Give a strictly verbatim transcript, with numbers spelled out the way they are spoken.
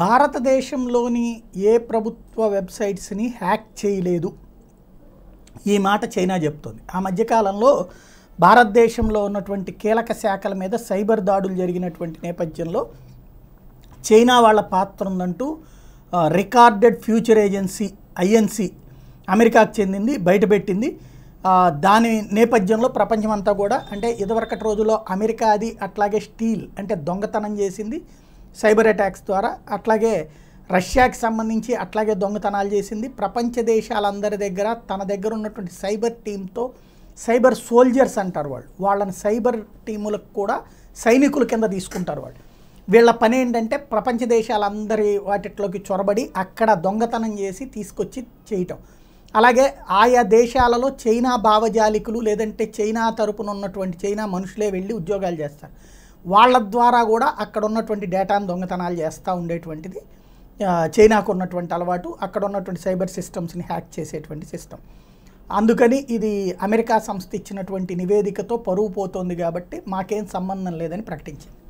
భారతదేశంలోని ఏ ప్రభుత్వ వెబ్‌సైట్స్‌ని హ్యాక్ చేయలేదు ఈ మాట చైనా చెప్తోంది। ఆ మధ్య కాలంలో భారతదేశంలో ఉన్నటువంటి కీలక శాఖల మీద సైబర్ దాడులు జరిగినటువంటి నేపథ్యంలో చైనా వాళ్ళ పాత్ర ఉందంటూ recorded future agency I N C అమెరికాకు చెందింది బయటపెట్టింది। దాని నేపథ్యంలో ప్రపంచమంతా కూడా అంటే ఇదివరకటి రోజుల్లో అమెరికా అది అట్లాగే స్టీల్ అంటే దొంగతనం చేసింది సైబర్ అటాక్స్ ద్వారా, అట్లాగే రష్యాకి సంబంధించి అట్లాగే దొంగతనాలు చేసింది। ప్రపంచ దేశాలందరి దగ్గర తన దగ్గర ఉన్నటువంటి సైబర్ టీంతో సైబర్ సోల్జర్స్ అంటారు వాళ్ళు, వాళ్ళని సైబర్ టీములకు కూడా సైనికుల కింద తీసుకుంటారు వాళ్ళు। వీళ్ళ పని ఏంటంటే ప్రపంచ దేశాలందరి వాటిలోకి చొరబడి అక్కడ దొంగతనం చేసి తీసుకొచ్చి చేయటం। అలాగే ఆయా దేశాలలో చైనా భావజాలికులు లేదంటే చైనా తరపున ఉన్నటువంటి చైనా మనుషులే వెళ్ళి ఉద్యోగాలు చేస్తారు, వాళ్ళ ద్వారా కూడా అక్కడ ఉన్నటువంటి డేటాను దొంగతనాలు చేస్తూ ఉండేటువంటిది చైనాకు ఉన్నటువంటి అలవాటు, అక్కడ ఉన్నటువంటి సైబర్ సిస్టమ్స్ని హ్యాక్ చేసేటువంటి సిస్టమ్। అందుకని ఇది అమెరికా సంస్థ ఇచ్చినటువంటి నివేదికతో పరువు పోతోంది కాబట్టి మాకేం సంబంధం లేదని ప్రకటించింది।